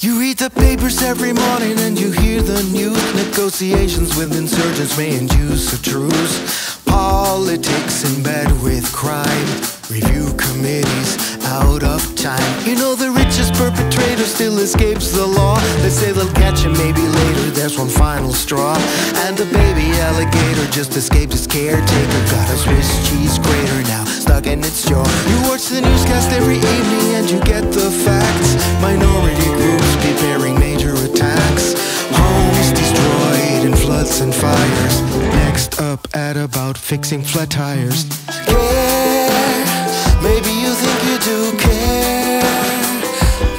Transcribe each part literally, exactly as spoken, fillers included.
You read the papers every morning and you hear the news. Negotiations with insurgents may induce a truce. Politics in bed with crime. Review committees out of time. You know the richest perpetrator still escapes the law. They say they'll catch him maybe later, there's one final straw. And the baby alligator just escaped his caretaker. Got a Swiss cheese grater now stuck in its jaw. You watch the newscast every evening and you get the facts. Minority groups preparing major attacks. Homes destroyed in floods and fires. Next up at about fixing flat tires. Care, maybe you think you do care,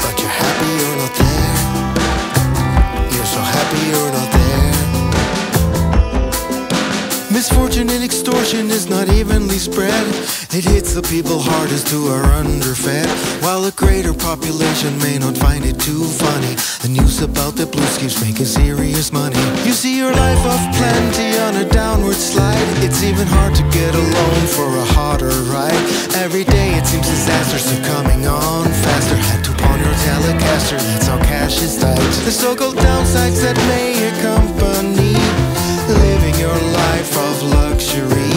but you're happy you're not there. You're so happy you're not there. Misfortune and extortion is not evenly spread. It hits the people hardest who are underfed. While the greater population may not find it too funny, the news about the blues keeps making serious money. You see your life of plenty on a downward slide. It's even hard to get a loan for a harder ride. Every day it seems disasters are coming on faster. Had to pawn your Telecaster, that's how cash is tight. The so-called downsides that may accompany living your life of luxury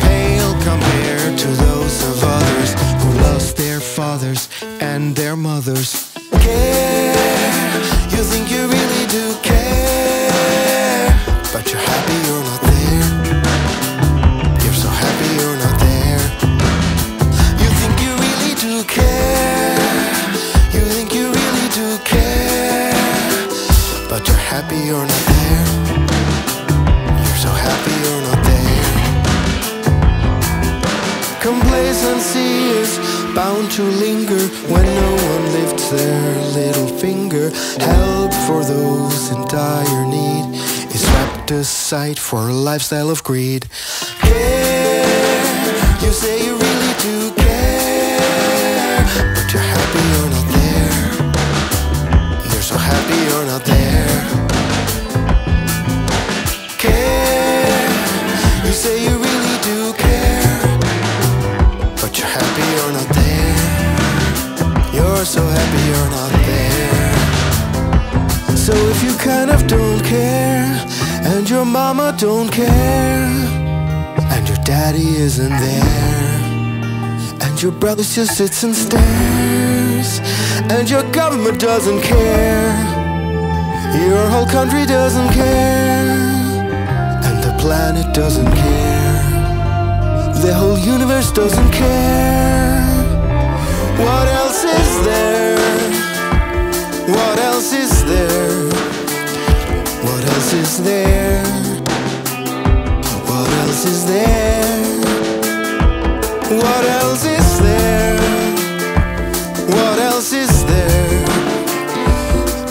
pale compared to those of others who lost their fathers and their mothers. Care, you think you really do care, but you're happy you're not there. You're so happy you're not there. You think you really do care, you think you really do care, but you're happy you're not there. Complacency is bound to linger when no one lifts their little finger. Help for those in dire need is swept aside for a lifestyle of greed. Care, you say you really do care, but you're happy you're not there. You're so happy you're not there. Care, you say you really do care, but you're happy you're not there. You're so happy you're not there. So if you kind of don't care, and your mama don't care, and your daddy isn't there, and your brother just sits and stares, and your government doesn't care, your whole country doesn't care, and the planet doesn't care, the whole universe doesn't care. What else is there? What else is there? What else is there? What else is there? What else is there? What else is there?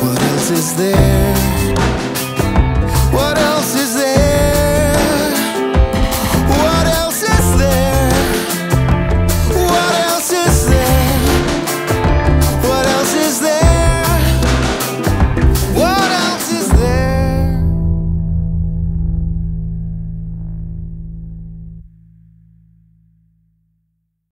What else is there?